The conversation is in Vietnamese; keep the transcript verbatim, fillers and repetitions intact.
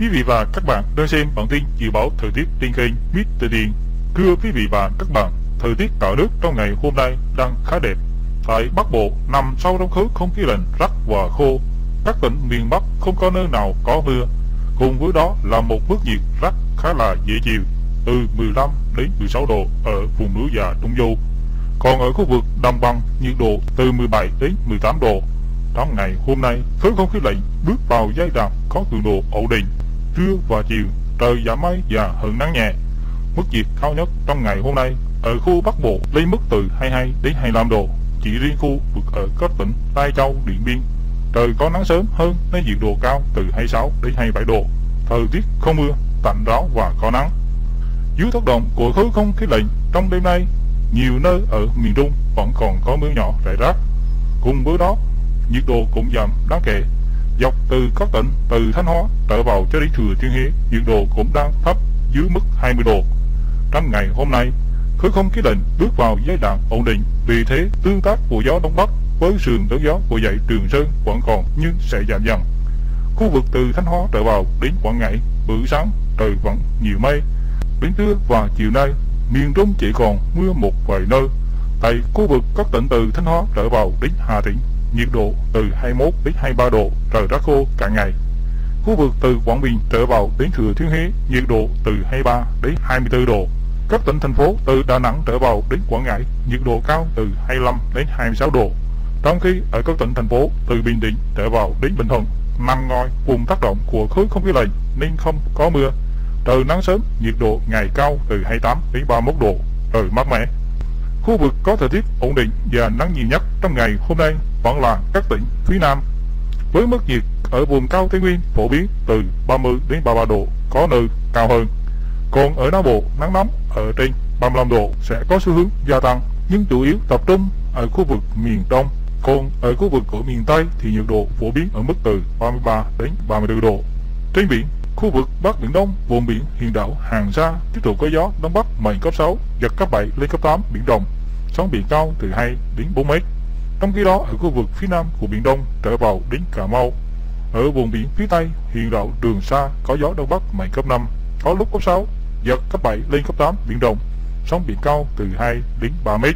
Quý vị và các bạn đang xem bản tin dự báo thời tiết trên kênh mít tơ Tien. Thưa quý vị và các bạn, thời tiết cả nước trong ngày hôm nay đang khá đẹp. Tại Bắc Bộ nằm sau đóng khối không khí lạnh rắc và khô, các tỉnh miền Bắc không có nơi nào có mưa. Cùng với đó là một mức nhiệt rắc khá là dễ chịu, từ mười lăm đến mười sáu độ ở vùng núi và Trung Du. Còn ở khu vực đồng bằng nhiệt độ từ mười bảy đến mười tám độ. Trong ngày hôm nay, khối không khí lạnh bước vào giai đoạn có cường độ ổn định. Trưa và chiều, trời giảm mây và hứng nắng nhẹ. Mức nhiệt cao nhất trong ngày hôm nay ở khu Bắc Bộ lên mức từ hai mươi hai đến hai mươi lăm độ. Chỉ riêng khu vực ở các tỉnh Tây Trâu, Điện Biên, trời có nắng sớm hơn nên nhiệt độ cao từ hai mươi sáu đến hai mươi bảy độ. Thời tiết không mưa, tạnh ráo và có nắng. Dưới tác động của khối không khí lạnh trong đêm nay, nhiều nơi ở miền Trung vẫn còn có mưa nhỏ rải rác. Cùng với đó, nhiệt độ cũng giảm đáng kể. Dọc từ các tỉnh từ Thanh Hóa trở vào cho đến Thừa Thiên Huế, nhiệt độ cũng đang thấp dưới mức hai mươi độ. Trong ngày hôm nay, khối không khí lạnh bước vào giai đoạn ổn định, vì thế tương tác của gió đông bắc với sườn đới gió của dãy Trường Sơn vẫn còn nhưng sẽ giảm dần. Khu vực từ Thanh Hóa trở vào đến Quảng Ngãi, buổi sáng trời vẫn nhiều mây. Đến trưa và chiều nay, miền Trung chỉ còn mưa một vài nơi. Tại khu vực các tỉnh từ Thanh Hóa trở vào đến Hà Tĩnh, nhiệt độ từ hai mươi mốt đến hai mươi ba độ, trời rất khô cả ngày. Khu vực từ Quảng Bình trở vào đến Thừa Thiên Huế, nhiệt độ từ hai mươi ba đến hai mươi tư độ. Các tỉnh thành phố từ Đà Nẵng trở vào đến Quảng Ngãi, nhiệt độ cao từ hai mươi lăm đến hai mươi sáu độ. Trong khi ở các tỉnh thành phố từ Bình Định trở vào đến Bình Thuận, nằm ngoài vùng tác động của khối không khí lạnh nên không có mưa. Trời nắng sớm, nhiệt độ ngày cao từ hai mươi tám đến ba mươi mốt độ, trời mát mẻ. Khu vực có thời tiết ổn định và nắng nhiều nhất trong ngày hôm nay vẫn là các tỉnh phía Nam, với mức nhiệt ở vùng cao Tây Nguyên phổ biến từ ba mươi đến ba mươi ba độ, có nơi cao hơn. Còn ở Nam Bộ, nắng nóng ở trên ba mươi lăm độ sẽ có xu hướng gia tăng, nhưng chủ yếu tập trung ở khu vực miền Đông. Còn ở khu vực của miền Tây thì nhiệt độ phổ biến ở mức từ ba mươi ba đến ba mươi tư độ. Trên biển, khu vực Bắc Biển Đông, vùng biển huyện đảo Hoàng Sa tiếp tục có gió đông bắc mạnh cấp sáu, giật cấp bảy lên cấp tám biển động, sóng biển cao từ hai đến bốn mét. Trong khi đó, ở khu vực phía nam của Biển Đông trở vào đến Cà Mau, ở vùng biển phía tây huyện đảo Trường Sa có gió đông bắc mạnh cấp năm, có lúc cấp sáu, giật cấp bảy lên cấp tám biển động, sóng biển cao từ hai đến ba mét.